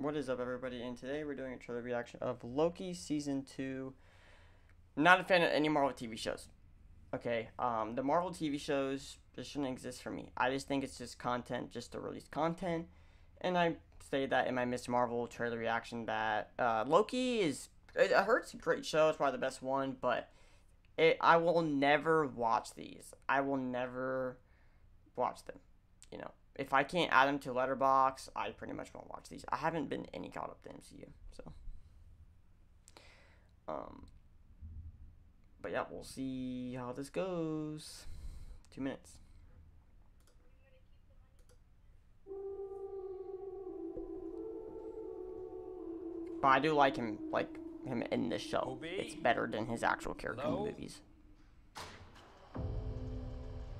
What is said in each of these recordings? What is up, everybody? And today we're doing a trailer reaction of Loki Season 2. I'm not a fan of any Marvel TV shows. Okay, the Marvel TV shows just shouldn't exist for me. I just think it's just content, just to release content. And I say that in my Miss Marvel trailer reaction that Loki is... I heard it's a great show. It's probably the best one, but I will never watch these. I will never watch them, you know. If I can't add them to Letterboxd, I pretty much won't watch these. I haven't been any caught up to MCU, so. But yeah, we'll see how this goes. 2 minutes. But I do like him, in this show. It's better than his actual character in the movies.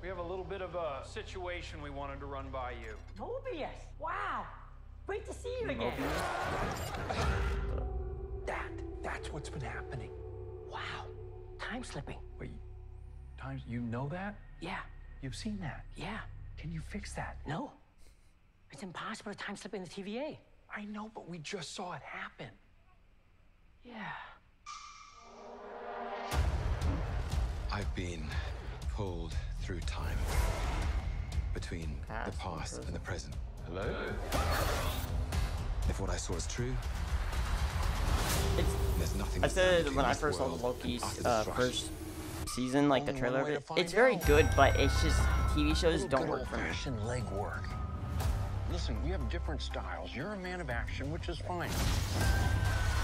We have a little bit of a situation we wanted to run by you. Mobius! Wow! Great to see you again! That's what's been happening. Wow. Time slipping. Wait, you know that? Yeah. You've seen that? Yeah. Can you fix that? No. It's impossible to time slip in the TVA. I know, but we just saw it happen. Yeah. I've been pulled through time between the past and the present. Hello? If what I saw is true, there's nothing. I said when I first saw Loki's first season, like the trailer of it, it's very good, but it's just TV shows don't work for me. Legwork. Listen, we have different styles. You're a man of action, which is fine.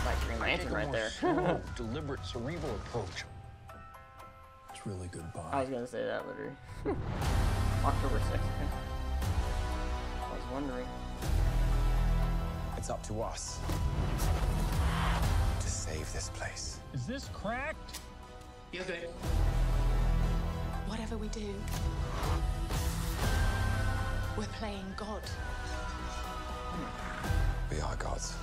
Like Green Lantern right there. Slow, deliberate, cerebral approach. Really good bond. I was gonna say that literally. October 6th. I was wondering. It's up to us to save this place. Is this cracked? Yes, it. Whatever we do, we're playing God. We are gods.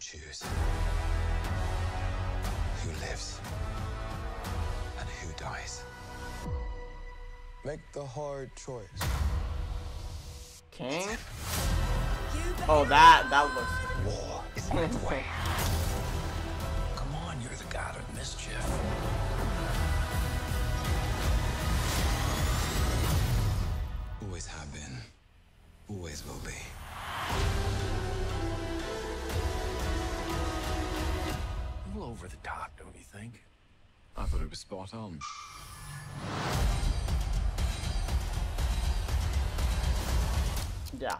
Choose who lives and who dies. Make the hard choice. King? Oh, that looks war is not the way. Come on, you're the god of mischief. Always have been. Always will be. Over the top, don't you think? I thought it was spot on. Yeah.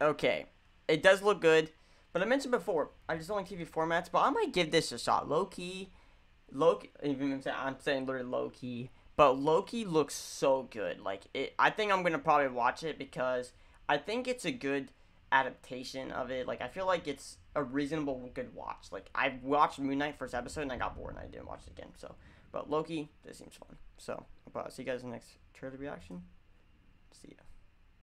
Okay. It does look good, but I mentioned before, I just don't like TV formats, but I might give this a shot. Loki, even I'm saying literally Loki, but Loki looks so good. Like it, I think I'm gonna probably watch it because I think it's a good adaptation of it. Like I feel like it's a reasonable good watch. Like I watched Moon Knight first episode and I got bored and I didn't watch it again. So, but Loki, this seems fun. So, I'll see you guys in the next trailer reaction. See ya.